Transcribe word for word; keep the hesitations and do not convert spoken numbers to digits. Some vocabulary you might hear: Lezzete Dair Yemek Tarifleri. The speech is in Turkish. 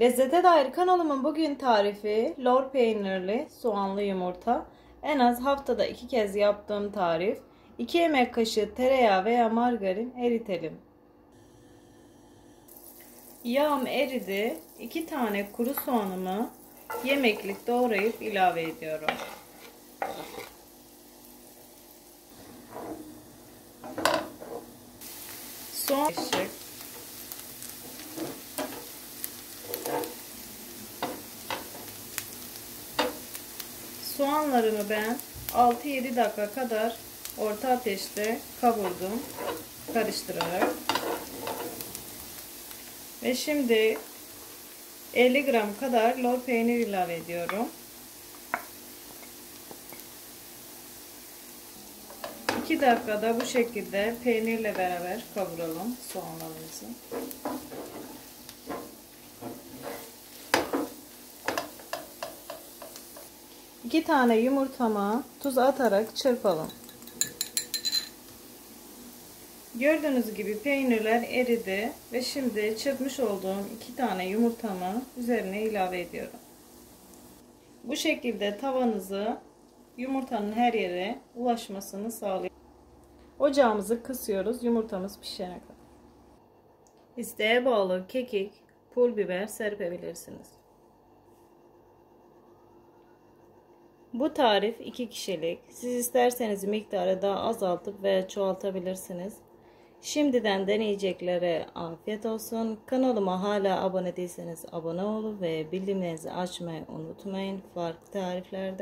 Lezzete Dair kanalımın bugün tarifi lor peynirli soğanlı yumurta. En az haftada iki kez yaptığım tarif. iki yemek kaşığı tereyağı veya margarin eritelim. Yağım eridi. iki tane kuru soğanımı yemeklik doğrayıp ilave ediyorum. Soğan Soğanlarımı ben altı yedi dakika kadar orta ateşte kavurdum, karıştırarak. Ve şimdi elli gram kadar lor peynir ilave ediyorum. iki dakikada bu şekilde peynirle beraber kavuralım soğanlarımızı. iki tane yumurtama tuz atarak çırpalım. Gördüğünüz gibi peynirler eridi ve şimdi çırpmış olduğum iki tane yumurtamı üzerine ilave ediyorum. Bu şekilde tavanızı yumurtanın her yere ulaşmasını sağlayın. Ocağımızı kısıyoruz yumurtamız pişene kadar. İsteğe bağlı kekik, pul biber serpebilirsiniz. Bu tarif iki kişilik. Siz isterseniz miktarı daha azaltıp veya çoğaltabilirsiniz. Şimdiden deneyeceklere afiyet olsun. Kanalıma hala abone değilseniz abone olun ve bildirimlerinizi açmayı unutmayın. Farklı tariflerde